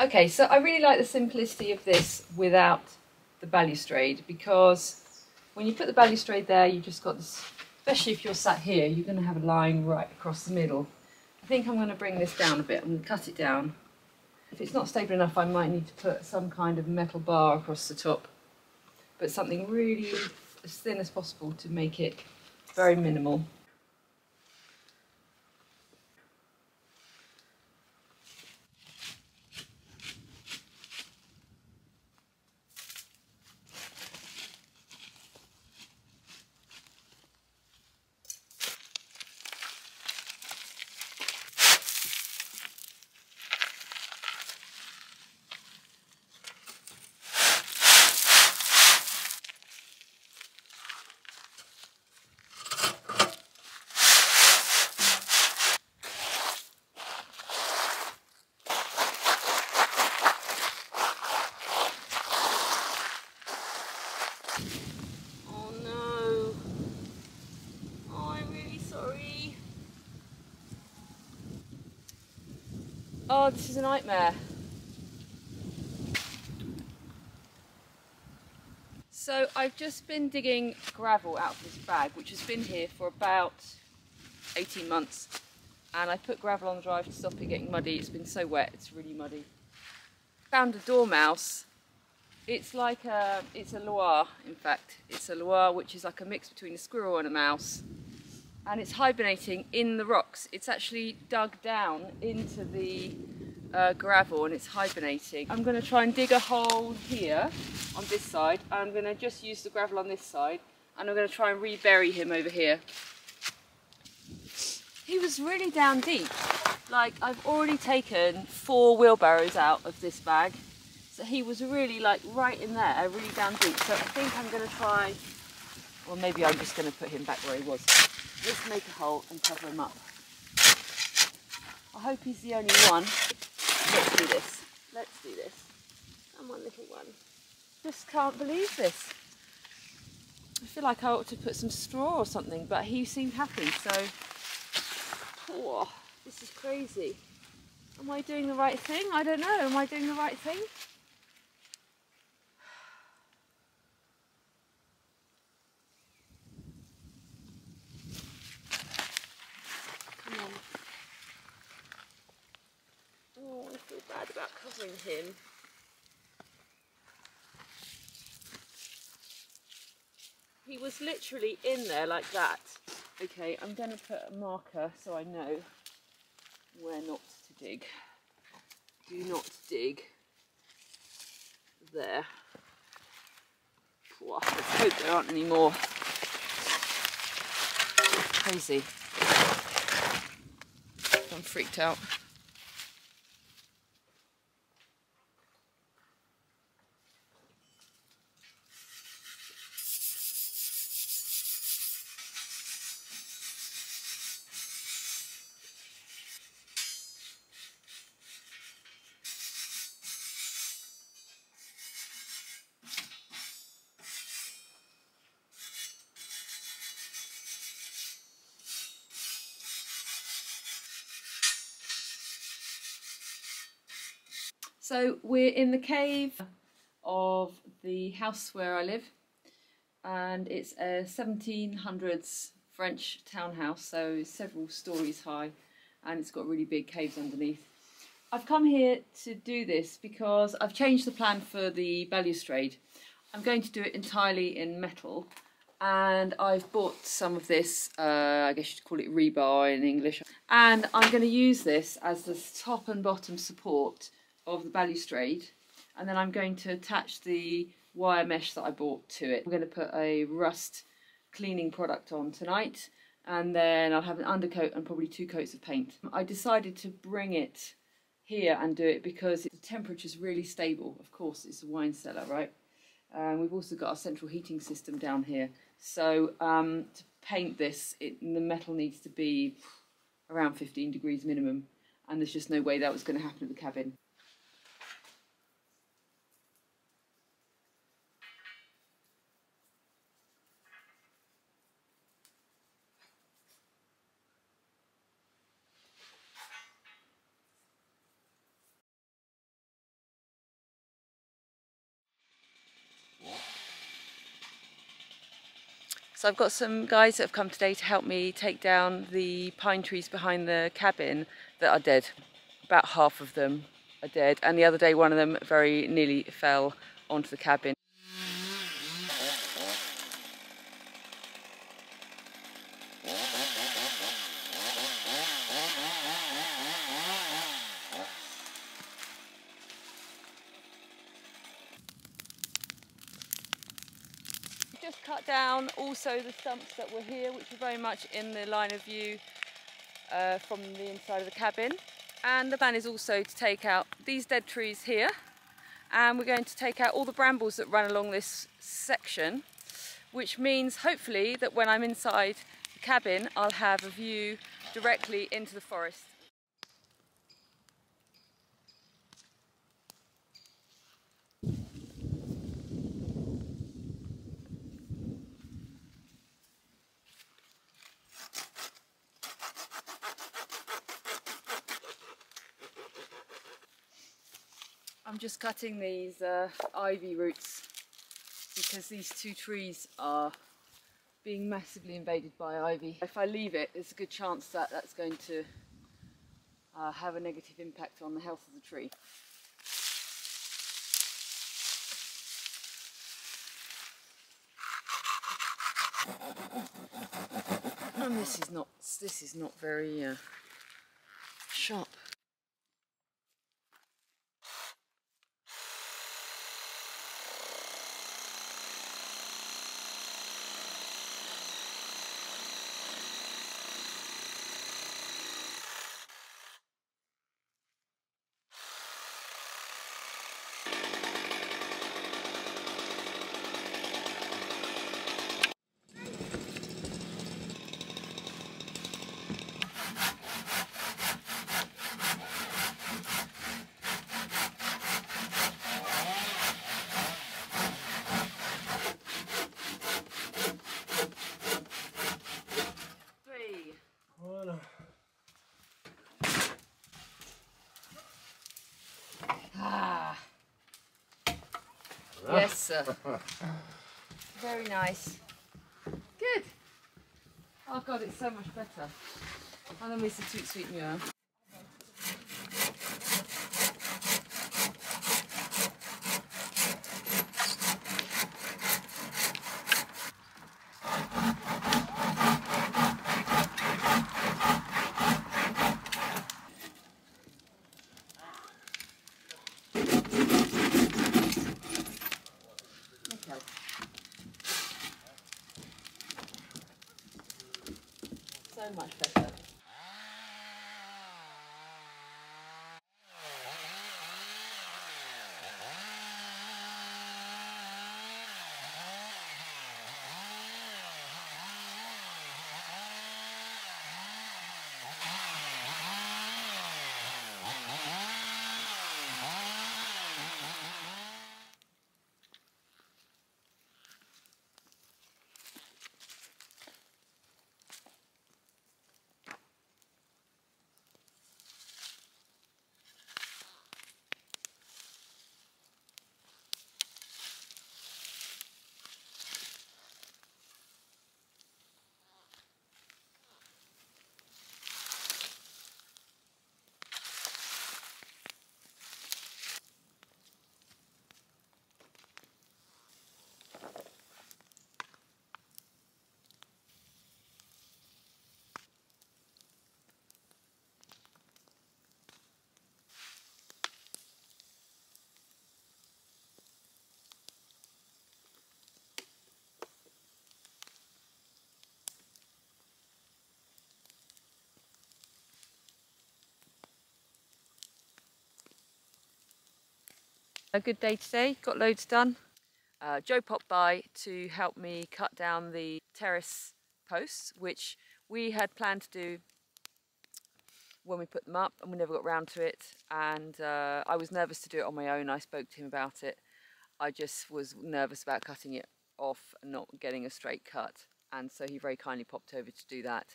Okay, so I really like the simplicity of this without the balustrade, because when you put the balustrade there, you've just got this, especially if you're sat here, you're going to have a line right across the middle. I think I'm going to bring this down a bit. I'm going to cut it down. If it's not stable enough, I might need to put some kind of metal bar across the top, but something really as thin as possible to make it very minimal. Oh, this is a nightmare. So I've just been digging gravel out of this bag, which has been here for about 18 months. And I put gravel on the drive to stop it getting muddy. It's been so wet, it's really muddy. Found a dormouse. It's like it's a loir, in fact. It's a loir, which is like a mix between a squirrel and a mouse. And it's hibernating in the rocks. It's actually dug down into the gravel and it's hibernating. I'm going to try and dig a hole here on this side. I'm going to just use the gravel on this side and I'm going to try and rebury him over here. He was really down deep. Like, I've already taken 4 wheelbarrows out of this bag. So he was really like right in there, really down deep. So I think I'm going to try, or maybe I'm just going to put him back where he was. Let's make a hole and cover him up. I hope he's the only one. Let's do this. Let's do this. Come on, little one. Just can't believe this. I feel like I ought to put some straw or something, but he seemed happy, so... Oh, this is crazy. Am I doing the right thing? I don't know. Am I doing the right thing? Him. He was literally in there like that. Okay, I'm going to put a marker so I know where not to dig. Do not dig there. Let's hope there aren't any more. Crazy. I'm freaked out. So we're in the cave of the house where I live, and it's a 1700s French townhouse, so several stories high, and it's got really big caves underneath. I've come here to do this because I've changed the plan for the balustrade. I'm going to do it entirely in metal, and I've bought some of this, I guess you'd call it rebar in English, and I'm going to use this as the top and bottom support of the balustrade, and then I'm going to attach the wire mesh that I bought to it. I'm going to put a rust cleaning product on tonight, and then I'll have an undercoat and probably 2 coats of paint. I decided to bring it here and do it because the temperature is really stable. Of course, it's a wine cellar, right? We've also got our central heating system down here, so to paint this, the metal needs to be around 15 degrees minimum, and there's just no way that was going to happen at the cabin. So I've got some guys that have come today to help me take down the pine trees behind the cabin that are dead. About half of them are dead, and the other day one of them very nearly fell onto the cabin. Just cut down also the stumps that were here, which are very much in the line of view from the inside of the cabin. And the plan is also to take out these dead trees here, and we're going to take out all the brambles that run along this section, which means hopefully that when I'm inside the cabin I'll have a view directly into the forest. I'm just cutting these ivy roots because these two trees are being massively invaded by ivy. If I leave it, there's a good chance that that's going to have a negative impact on the health of the tree. And this is not very sharp. Yes, sir. Very nice. Good. Oh God, it's so much better. I don't miss the sweet muir. So much better. A good day today, got loads done. Joe popped by to help me cut down the terrace posts, which we had planned to do when we put them up, and we never got round to it. And I was nervous to do it on my own. I spoke to him about it. I just was nervous about cutting it off and not getting a straight cut. And so he very kindly popped over to do that.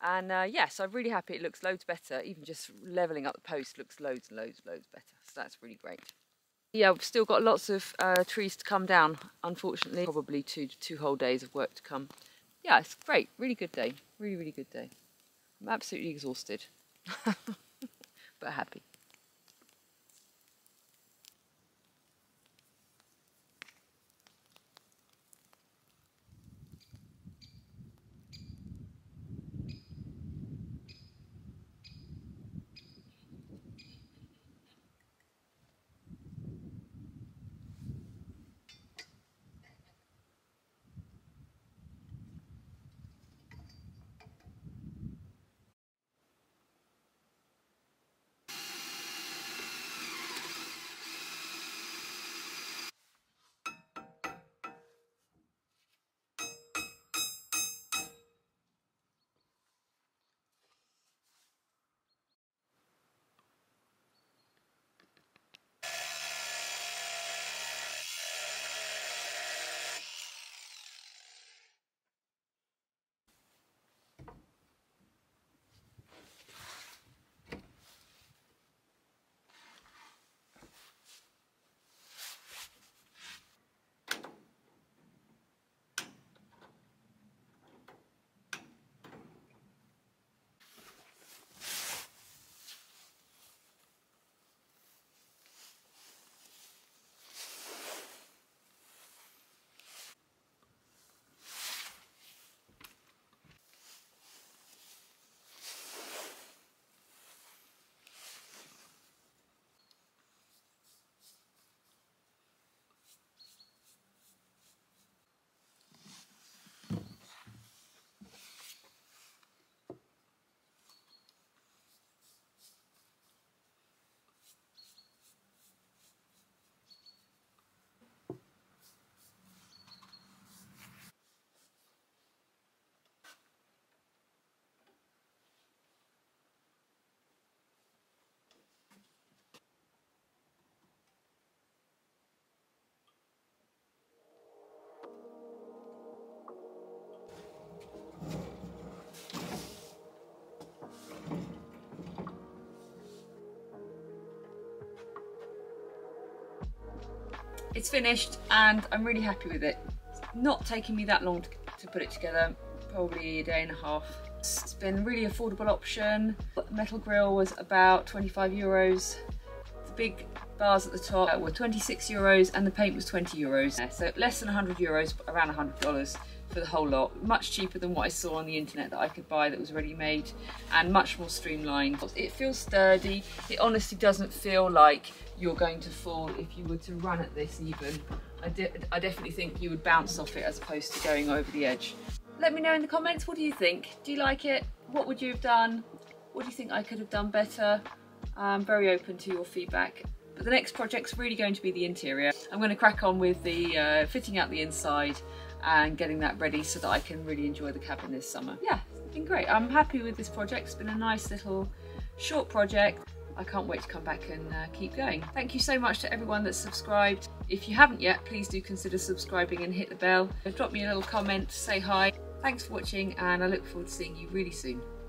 And yes, I'm really happy. It looks loads better. Even just levelling up the post looks loads and loads better. So that's really great. Yeah, we've still got lots of trees to come down, unfortunately. Probably two whole days of work to come. Yeah, it's great. Really good day. Really, really good day. I'm absolutely exhausted, but happy. It's finished and I'm really happy with it. It's not taking me that long to put it together, probably a day and a half. It's been a really affordable option. The metal grill was about €25. The big bars at the top were €26 and the paint was €20. So less than €100, but around $100 for the whole lot. Much cheaper than what I saw on the internet that I could buy that was ready made, and much more streamlined. It feels sturdy. It honestly doesn't feel like you're going to fall if you were to run at this even. I definitely think you would bounce off it as opposed to going over the edge. Let me know in the comments, what do you think? Do you like it? What would you have done? What do you think I could have done better? I'm very open to your feedback. But the next project's really going to be the interior. I'm going to crack on with the fitting out the inside and getting that ready so that I can really enjoy the cabin this summer. Yeah, it's been great. I'm happy with this project. It's been a nice little short project. I can't wait to come back and keep going. Thank you so much to everyone that's subscribed. If you haven't yet, please do consider subscribing and hit the bell. Drop me a little comment, say hi. Thanks for watching, and I look forward to seeing you really soon.